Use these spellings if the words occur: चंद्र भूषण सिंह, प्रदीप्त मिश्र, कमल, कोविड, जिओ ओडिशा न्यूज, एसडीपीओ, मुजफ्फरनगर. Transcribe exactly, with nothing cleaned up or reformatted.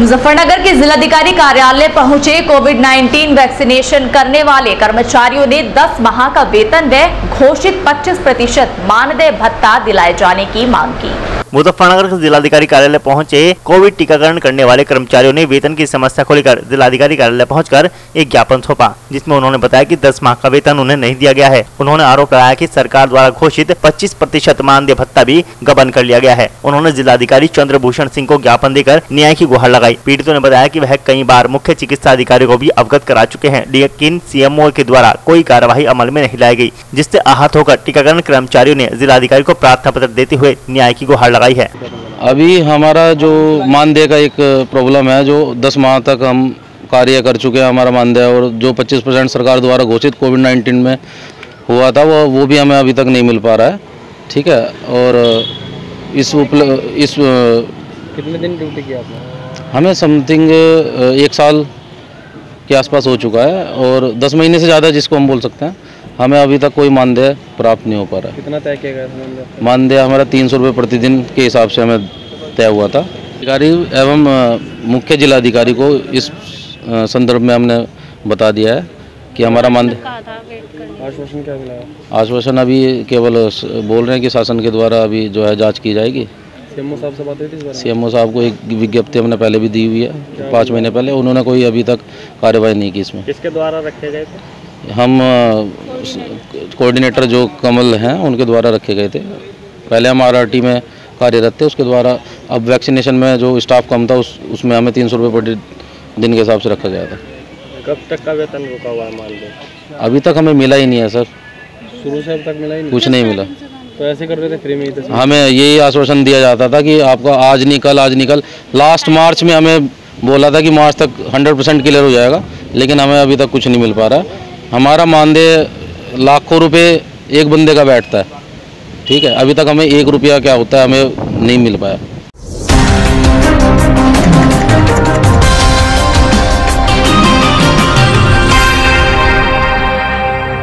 मुजफ्फरनगर के जिलाधिकारी कार्यालय पहुंचे कोविड नाइन्टीन वैक्सीनेशन करने वाले कर्मचारियों ने दस माह का वेतन व घोषित पच्चीस प्रतिशत मानदेय भत्ता दिलाए जाने की मांग की। मुजफ्फरनगर के जिलाधिकारी कार्यालय पहुंचे कोविड टीकाकरण करने वाले कर्मचारियों ने वेतन की समस्या को लेकर जिलाधिकारी कार्यालय पहुंचकर एक ज्ञापन सौंपा, जिसमें उन्होंने बताया कि दस माह का वेतन उन्हें नहीं दिया गया है। उन्होंने आरोप लगाया कि सरकार द्वारा घोषित पच्चीस प्रतिशत मानदेय भत्ता भी गबन कर लिया गया है। उन्होंने जिलाधिकारी चंद्र भूषण सिंह को ज्ञापन देकर न्याय की गुहार लगाई। पीड़ितों ने बताया कि वह कई बार मुख्य चिकित्सा अधिकारी को भी अवगत करा चुके हैं, लेकिन सीएमओ के द्वारा कोई कार्यवाही अमल में नहीं लाई गई, जिससे आहत होकर टीकाकरण कर्मचारियों ने जिलाधिकारी को प्रार्थना पत्र देते हुए न्याय की गुहार लगाई है। अभी हमारा जो मानदेय का एक प्रॉब्लम है, जो दस माह तक हम कार्य कर चुके हैं हमारा मानदेय, और जो पच्चीस परसेंट सरकार द्वारा घोषित कोविड नाइन्टीन में हुआ था वो वो भी हमें अभी तक नहीं मिल पा रहा है। ठीक है, और इस इस कितने दिन ड्यूटी किया आपने? हमें समथिंग एक साल के आसपास हो चुका है, और दस महीने से ज़्यादा जिसको हम बोल सकते हैं, हमें अभी तक कोई मानदेय प्राप्त नहीं हो पा रहा है। कितना तय किया गया? मानदेय हमारा तीन सौ रुपये प्रतिदिन के हिसाब से हमें तय हुआ था। अधिकारी एवं मुख्य जिलाधिकारी को इस संदर्भ में हमने बता दिया है कि हमारा मानदेय आश्वासन अभी केवल बोल रहे हैं कि शासन के द्वारा अभी जो है जांच की जाएगी। सीएमओ साहब से बात हुई थी? सीएमओ साहब को एक विज्ञप्ति हमने पहले भी दी हुई है, पाँच महीने पहले, उन्होंने कोई अभी तक कार्यवाही नहीं की। इसमें किसके द्वारा रखे गए थे? हम कोऑर्डिनेटर जो कमल हैं उनके द्वारा रखे गए थे। पहले हम आर आर टी में कार्यरत थे, उसके द्वारा अब वैक्सीनेशन में जो स्टाफ कम था उस उसमें हमें तीन सौ रुपये प्रति दिन के हिसाब से रखा गया था। कब तक का वेतन रुका हुआ है मानदेय? अभी तक हमें मिला ही नहीं है सर, शुरू से अब तक मिला ही नहीं, कुछ नहीं मिला। तो ऐसे कर रहे थे फ्री में ही? हमें यही आश्वासन दिया जाता था कि आपका आज नहीं कल, आज नहीं कल। लास्ट मार्च में हमें बोला था कि मार्च तक सौ परसेंट क्लियर हो जाएगा, लेकिन हमें अभी तक कुछ नहीं मिल पा रहा है। हमारा मानदेय लाखों रुपये एक बंदे का बैठता है, ठीक है, अभी तक हमें एक रुपया क्या होता है हमें नहीं मिल पाया।